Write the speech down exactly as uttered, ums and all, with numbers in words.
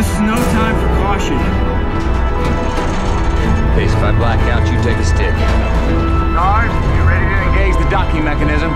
This is no time for caution. Pace, if I black out, you take a stick. Guard, you ready to engage the docking mechanism?